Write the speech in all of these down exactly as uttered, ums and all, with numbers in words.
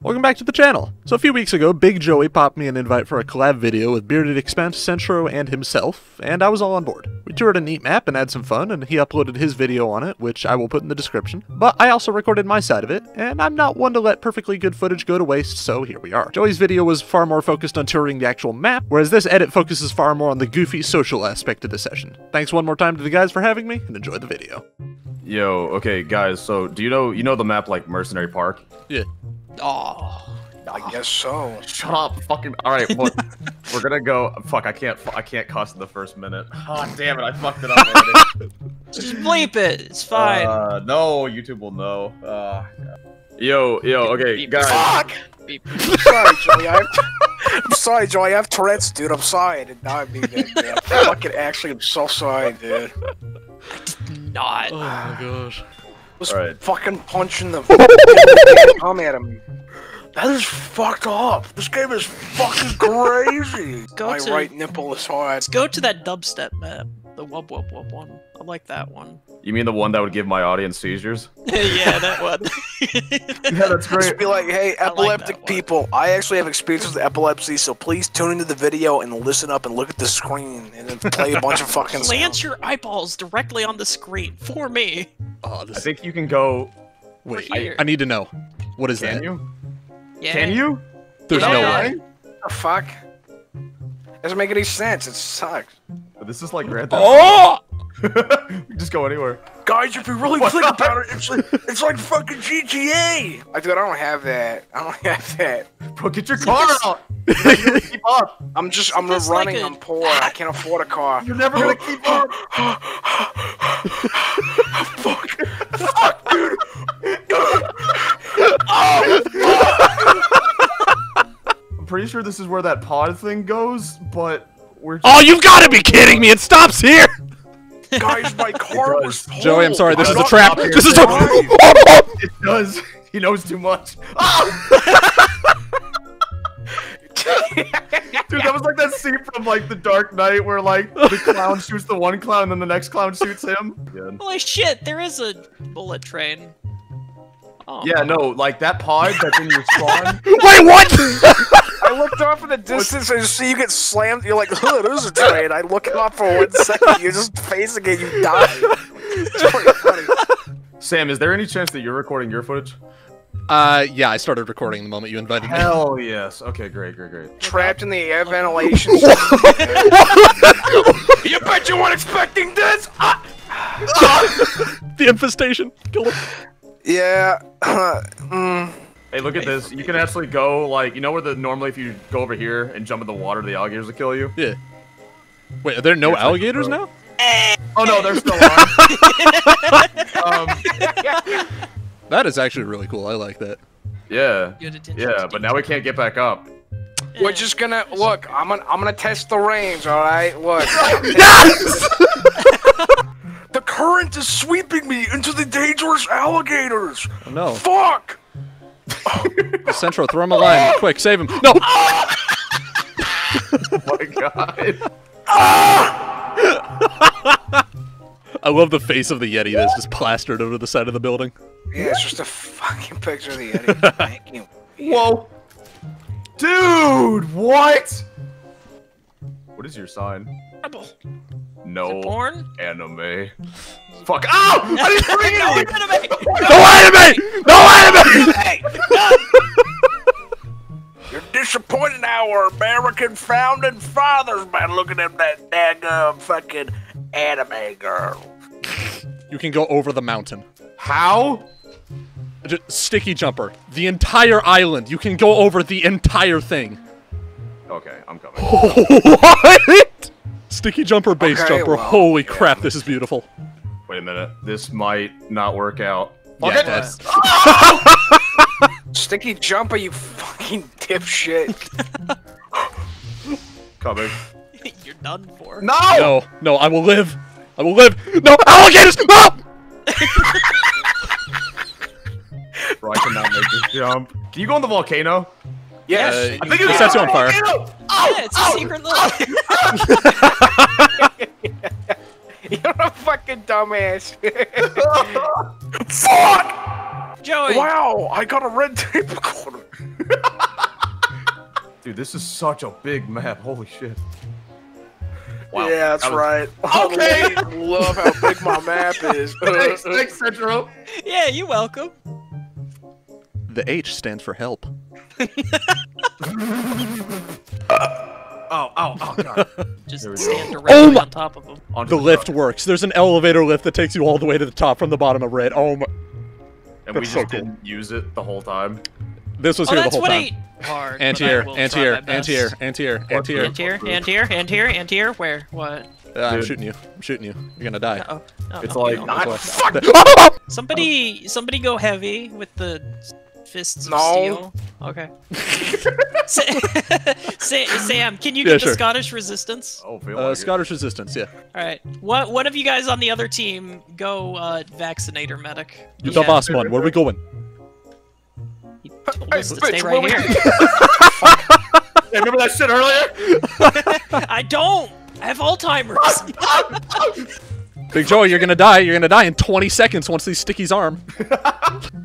Welcome back to the channel! So a few weeks ago, Big Joey popped me an invite for a collab video with Bearded Expense, Sentro, and himself, and I was all on board. We toured a neat map and had some fun, and he uploaded his video on it, which I will put in the description. But I also recorded my side of it, and I'm not one to let perfectly good footage go to waste, so here we are. Joey's video was far more focused on touring the actual map, whereas this edit focuses far more on the goofy social aspect of the session. Thanks one more time to the guys for having me, and enjoy the video. Yo, okay guys, so do you know, you know the map like Mercenary Park? Yeah. Oh, I guess so. Shut up, fucking. All right, well, we're gonna go. Fuck, I can't. I can't cuss in the first minute. Oh damn it, I fucked it up already. Just bleep it. It's fine. Uh, no, YouTube will know. Uh, yo, yo, okay, beep, guys. Fuck. Beep. I'm sorry, Joey. I'm, I'm sorry, Joey. I have Tourette's, dude. I'm sorry. I did not mean that, dude. I'm fucking actually, I'm so sorry, dude. I did not. Oh my gosh. Just right. Fucking punching the fucking come at him. That is fucked up. This game is fucking crazy. Go My to, right nipple is hard. Let's go to that dubstep map. The wub wub wub one. I like that one. You mean the one that would give my audience seizures? Yeah, that one. Yeah, that's great. Just be like, hey, epileptic I like people, I actually have experience with epilepsy, so please tune into the video and listen up and look at the screen and then play a bunch of fucking stuff. Lance your eyeballs directly on the screen for me. Oh, this I think you can go. Wait, I, I need to know. What is can that? You? Yeah. Can you? There's no, no way. What the fuck? It doesn't make any sense. It sucks. This is like Grand Theft Auto. Oh! Just go anywhere. Guys, if you really think about it, it's like, it's like fucking G T A. I dude, I don't have that. I don't have that. Bro, get your car out. Keep up. I'm just, I'm just running. Like a... I'm poor. I can't afford a car. You're never gonna keep up. Fuck. Fuck, dude. Oh, fuck. I'm pretty sure this is where that pod thing goes, but we're. Oh, you've got to be kidding me! It stops here. Guys, my car was pulled. Joey, I'm sorry. This I'm is a trap. This is a. It does. He knows too much. Dude, that was like that scene from like The Dark Knight where like the clown shoots the one clown and then the next clown shoots him. Holy shit! There is a bullet train. Oh. Yeah, no, like that pod that's in your spawn. Wait, what? I looked off in the distance and see you get slammed. You're like, oh, there's a train. I look up for one second. You're just facing it. You die. It's pretty funny. Sam, is there any chance that you're recording your footage? Uh, yeah, I started recording the moment you invited Hell me. Hell yes. Okay, great, great, great. Trapped in the air ventilation. You bet you weren't expecting this. Ah! Ah! The infestation. Kill it. Yeah. mm. Hey, look at this. You can actually go like you know where the normally if you go over here and jump in the water, the alligators will kill you. Yeah. Wait, are there no There's alligators now? Oh no, they're still on. um, that is actually really cool. I like that. Yeah. Yeah, but now we can't get back up. We're just gonna look. I'm gonna I'm gonna test the range. All right. Look. Yes! The current is sweeping me into the dangerous alligators! Oh no. Fuck! Sentro, throw him a line. Quick, save him. No! Oh my god. I love the face of the Yeti that's just plastered over the side of the building. Yeah, it's just a fucking picture of the Yeti. Thank you. Whoa. Dude, what? What is your sign? Apple. No anime. Fuck! Oh! I didn't bring no it! Anime. No anime! No anime! You're disappointing our American founding fathers by looking at that daggum fucking anime girl. You can go over the mountain. How? Just sticky jumper. The entire island. You can go over the entire thing. Okay, I'm coming. What? Sticky jumper, base okay, jumper. Well, Holy yeah. crap, this is beautiful. Wait a minute. This might not work out. Fuck yeah, it does. Oh! Sticky jumper, you fucking dipshit. Coming. You're done for. No! No, no, I will live. I will live. No, alligators! No! Bro, I cannot make this jump. Can you go on the volcano? Yes. Uh, I think it sets you on fire. Oh, yeah, it's oh, a secret little. Oh, oh. You're a fucking dumbass. Fuck! Joey. Wow, I got a red tape recorder. this is such a big map. Holy shit. Wow. Yeah, that's that was... right. Okay. I love how big my map is. Thanks, thanks, Sentro. Yeah, you're welcome. The H stands for help. Oh, oh, oh, God. Just stand go. directly oh on top of them. The, the lift truck. works. There's an elevator lift that takes you all the way to the top from the bottom of red. Oh, my. And that's we just so cool. didn't use it the whole time. This was oh, here the whole time. Hard, anti-air, anti-air, anti-air, anti-air, anti-air. Anti-air, anti-air, anti-air, anti-air, where? What? Uh, I'm shooting you. I'm shooting you. You're gonna die. Uh-oh. Uh-oh. It's like, not fuck! Somebody, somebody go heavy with the... Fists no. of steel. Okay. Sam, can you get yeah, the sure. Scottish Resistance? Oh, feel uh, like Scottish it. Resistance, yeah. All right. What What of you guys on the other team go uh, vaccinator medic? You're yeah. the boss one. Where are we going? He told us hey, to bitch, stay right here. Hey, remember that shit earlier? I don't. I have Alzheimer's. Big Joey, you're gonna die. You're gonna die in twenty seconds once these stickies arm.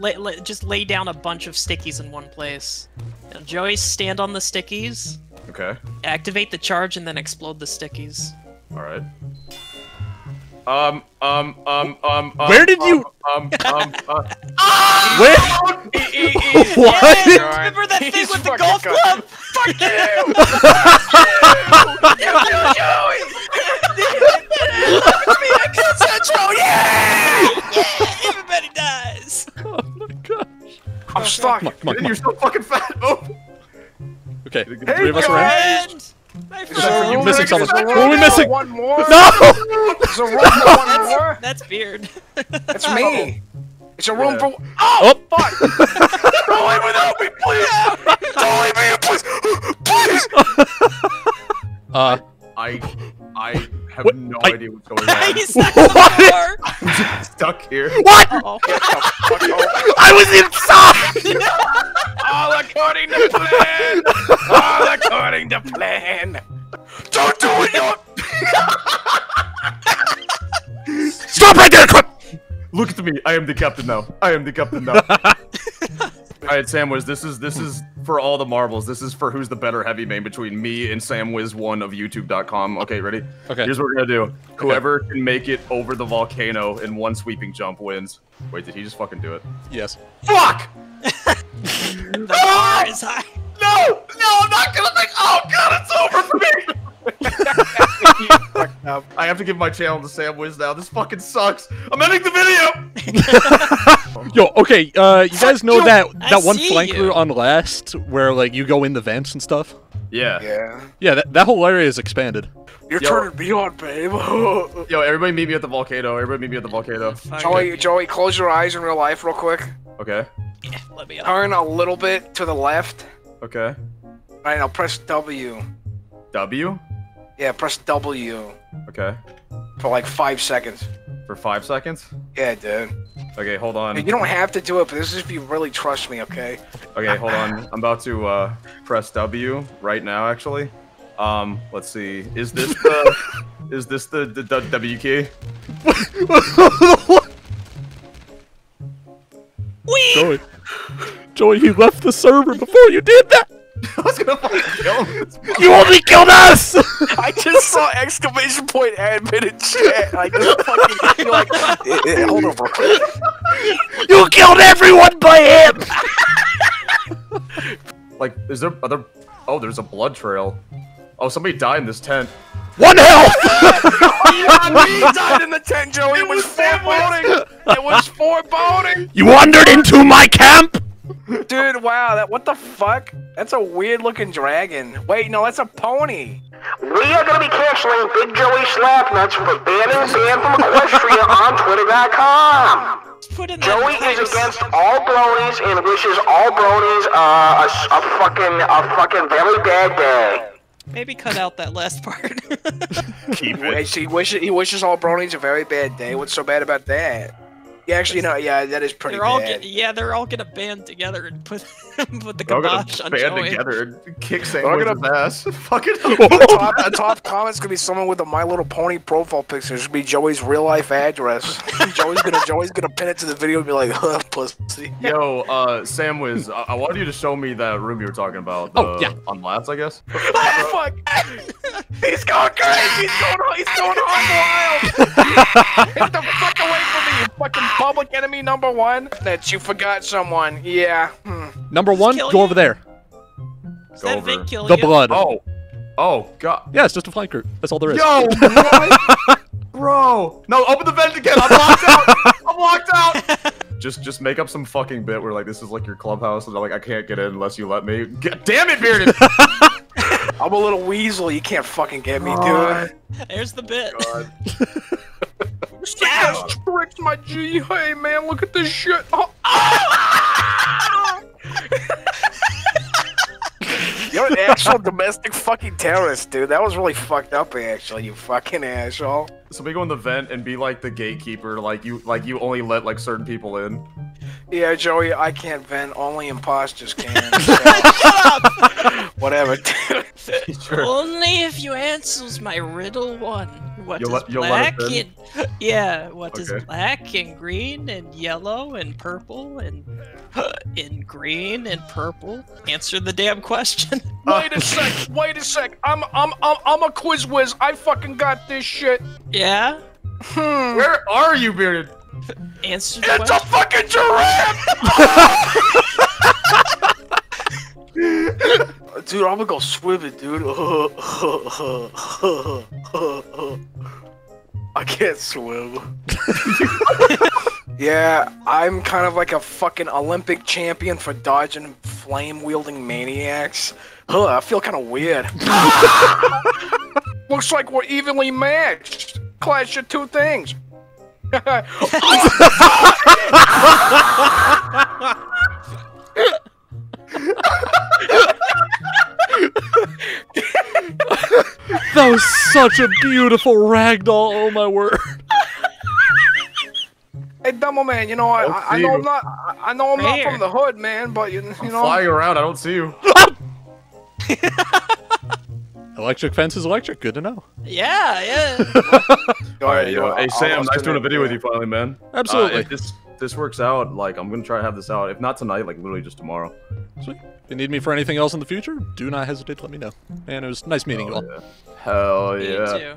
Lay, lay, just lay down a bunch of stickies in one place. Now, Joey, stand on the stickies. Okay. Activate the charge and then explode the stickies. All right. Um, um, um, um, Where did um, you? Um, um, um, uh... Where? What? Yeah, remember that thing He's with the golf gone. club? Fuck you! Fuck you, Joey! Sentro, yeah! Yeah! Everybody dies! Oh my gosh. I'm okay. stuck. Come on, come on, come on. You're so fucking fat. Oh. Okay, hey, three of us around. My friend! You're missing someone. Who are we missing? One more. No! There's a room for one more. That's Beard. That's me. It's a room yeah. for. Oh, oh! Fuck! Don't leave without me, please! Don't leave me, please! Please! Uh. I. I. I have what? no I... idea what's going on. He's stuck in the car. I'm just stuck here. What? Uh-oh. I was inside! All according to plan! All according to plan! Don't do it! Don't... Stop right there! Come... Look at me. I am the captain now. I am the captain now. Alright, Samwiz, this is this is for all the marbles. This is for who's the better heavy main between me and Samwiz one of YouTube dot com. Okay, ready? Okay. Here's what we're gonna do. Whoever okay. can make it over the volcano in one sweeping jump wins. Wait, did he just fucking do it? Yes. Fuck! The bar is high. No! No, I'm not gonna think. Oh god, it's over for me! I have to give my channel to Samwiz now. This fucking sucks. I'm ending the video. Yo, okay. Uh, you guys know that that one flanker on last where like you go in the vents and stuff. Yeah. Yeah. Yeah. That, that whole area is expanded. You're Yo. turning me on, babe. Yo, everybody meet me at the volcano. Everybody meet me at the volcano. Joey, Joey, close your eyes in real life, real quick. Okay. Yeah, let me up. Turn a little bit to the left. Okay. All right. I'll press W. W. Yeah, press W. Okay. For like five seconds. For five seconds? Yeah, dude. Okay, hold on. Dude, you don't have to do it, but this is if you really trust me, okay? Okay, hold on. I'm about to uh, press W right now, actually. Um, let's see. Is this the is this the, the, the W key? Wee! Joey, Joey, you left the server before you did that. I was gonna fucking kill him. You only killed us! I just saw exclamation point admin in chat. I just fucking feel like, it, it, hold on, bro. You killed everyone by him! Like, is there other? Oh, there's a blood trail. Oh, somebody died in this tent. One health! He died in the tent, Joey. It, it was, was foreboding. It was foreboding. You wandered into my camp. Dude, wow, that what the fuck? That's a weird-looking dragon. Wait, no, that's a pony. We are going to be canceling Big Joey Slapnuts from the Ban and Ban from Equestria on Twitter dot com. Joey is against all bronies and wishes all bronies uh, a, a fucking a fucking very bad day. Maybe cut out that last part. Keep it. He wishes, he wishes all bronies a very bad day. What's so bad about that? Yeah, actually, no. Yeah, that is pretty. They're all bad. Get, yeah, they're all gonna band together and put put the kibosh on Joey. They're all gonna band together and kick Samwiz ass. Fucking. top, the top comments could be someone with a My Little Pony profile picture. It should be Joey's real life address. Joey's gonna Joey's gonna pin it to the video and be like, huh, pussy. Yo, uh, Samwiz, I, I wanted you to show me that room you were talking about. The, oh yeah. On labs, I guess. Oh fuck! He's going crazy. He's going. He's going hog wild. Get the fuck away from me, you fucking. Public enemy number one? That you forgot someone. Yeah. Hmm. Number one, go you? over there. Does go that over. Kill the you? blood. Oh. Oh, God. Yeah, it's just a flank group. That's all there is. Yo, what? Bro. No, open the vent again. I'm locked out. I'm locked out. Just just make up some fucking bit where, like, this is, like, your clubhouse, and I'm like, I can't get in unless you let me. God damn it, Bearded. I'm a little weasel. You can't fucking get me, God. dude. There's the bit. God. Ass tricks, my G. Hey, man, look at this shit. Oh. You're an actual domestic fucking terrorist, dude. That was really fucked up, actually. You fucking asshole. Somebody go in the vent and be like the gatekeeper. Like you, like you only let like certain people in. Yeah, Joey, I can't vent. Only imposters can. So. Shut up. Whatever, dude. Sure. Only if you answers my riddle one. What you'll is let, black and yeah? What okay. is black and green and yellow and purple and uh, and green and purple? Answer the damn question. Uh, wait a sec. Wait a sec. I'm I'm I'm I'm a quiz whiz. I fucking got this shit. Yeah. Hmm. Where are you, Bearded? Answer. The it's question. a fucking giraffe. Dude, I'm gonna go swimming, dude. I can't swim. Yeah, I'm kind of like a fucking Olympic champion for dodging flame-wielding maniacs. Huh, I feel kind of weird. Looks like we're evenly matched. Clash of two things. That was such a beautiful ragdoll, oh my word. Hey, Dumbo Man, you know, I, I, I know you. I'm not, I know I'm Fair. not from the hood, man, but you, you I'm know. flying around, I don't see you. Electric fence is electric, good to know. Yeah, yeah. Alright, yo, hey Sam, nice doing a video with you finally, man. Absolutely. Uh, if this, this works out, like, I'm gonna try to have this out, if not tonight, like, literally just tomorrow. Sweet. If you need me for anything else in the future, do not hesitate to let me know. And it was nice meeting oh, you all. Yeah. Hell yeah. Me too.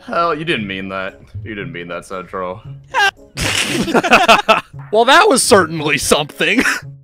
Hell, you didn't mean that. You didn't mean that, Sentro. Well, that was certainly something.